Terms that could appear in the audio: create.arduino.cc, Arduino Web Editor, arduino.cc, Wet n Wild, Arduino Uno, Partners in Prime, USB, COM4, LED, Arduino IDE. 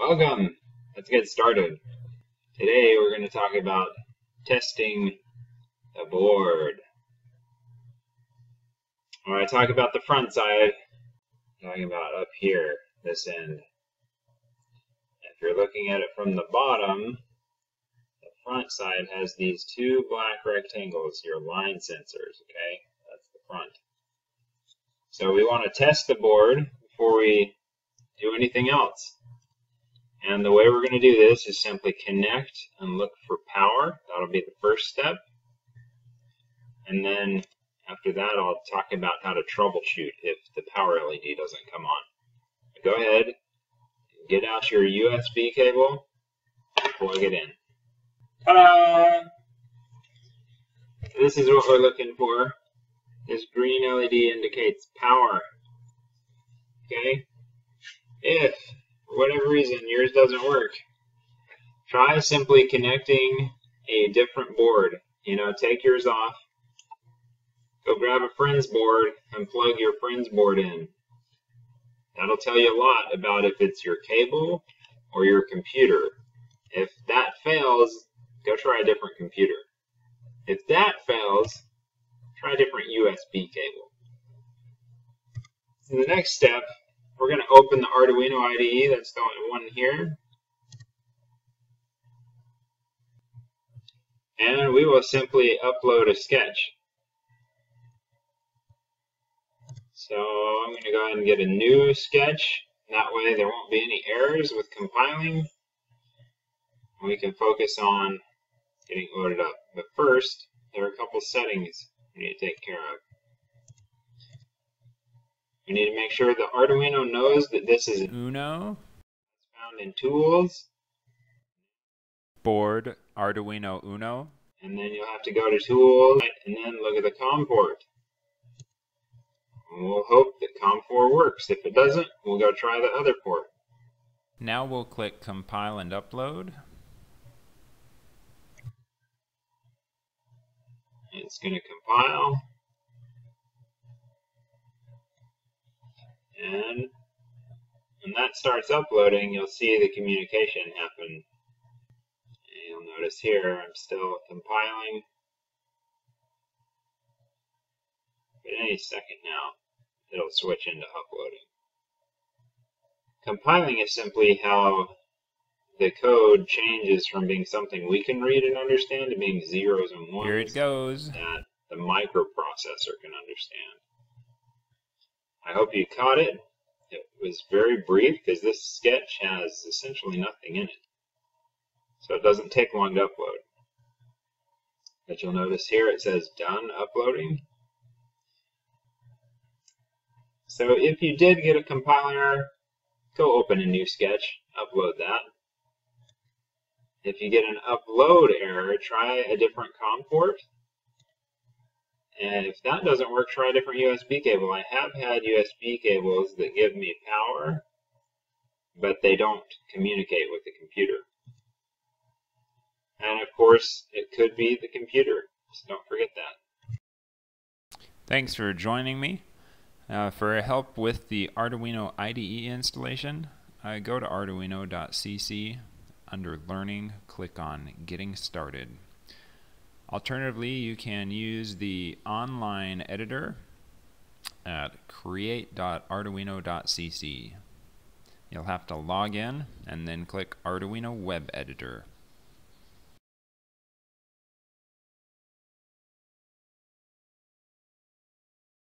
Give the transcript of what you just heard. Welcome! Let's get started. Today we're going to talk about testing the board. When I talk about the front side, I'm talking about up here, this end. If you're looking at it from the bottom, the front side has these two black rectangles, your line sensors, okay? That's the front. So we want to test the board before we do anything else. And the way we're going to do this is simply connect and look for power. That'll be the first step. And then after that, I'll talk about how to troubleshoot if the power LED doesn't come on. Go ahead, get out your USB cable, plug it in. Ta-da! This is what we're looking for. This green LED indicates power. Okay? If, for whatever reason, yours doesn't work, try simply connecting a different board. You know, take yours off, go grab a friend's board, and plug your friend's board in. That'll tell you a lot about if it's your cable or your computer. If that fails, go try a different computer. If that fails, try a different USB cable. In the next step, we're going to open the Arduino IDE. That's the one here. And we will simply upload a sketch. So I'm going to go ahead and get a new sketch. That way there won't be any errors with compiling. We can focus on getting loaded up. But first, there are a couple settings we need to take care of. We need to make sure the Arduino knows that this is Uno. Found in Tools. Board, Arduino Uno. And then you'll have to go to Tools and then look at the COM port. And we'll hope that COM4 works. If it doesn't, we'll go try the other port. Now we'll click Compile and Upload. It's going to compile. And when that starts uploading, you'll see the communication happen. And you'll notice here I'm still compiling. But any second now, it'll switch into uploading. Compiling is simply how the code changes from being something we can read and understand to being zeros and ones. Here it goes. That the microprocessor can understand. I hope you caught it. It was very brief because this sketch has essentially nothing in it. So it doesn't take long to upload. But you'll notice here it says done uploading. So if you did get a compiling error, go open a new sketch, upload that. If you get an upload error, try a different COM port. And if that doesn't work, try a different USB cable. I have had USB cables that give me power, but they don't communicate with the computer. And of course, it could be the computer, so don't forget that. Thanks for joining me. For help with the Arduino IDE installation, go to arduino.cc, under Learning, click on Getting Started. Alternatively, you can use the online editor at create.arduino.cc. You'll have to log in and then click Arduino Web Editor.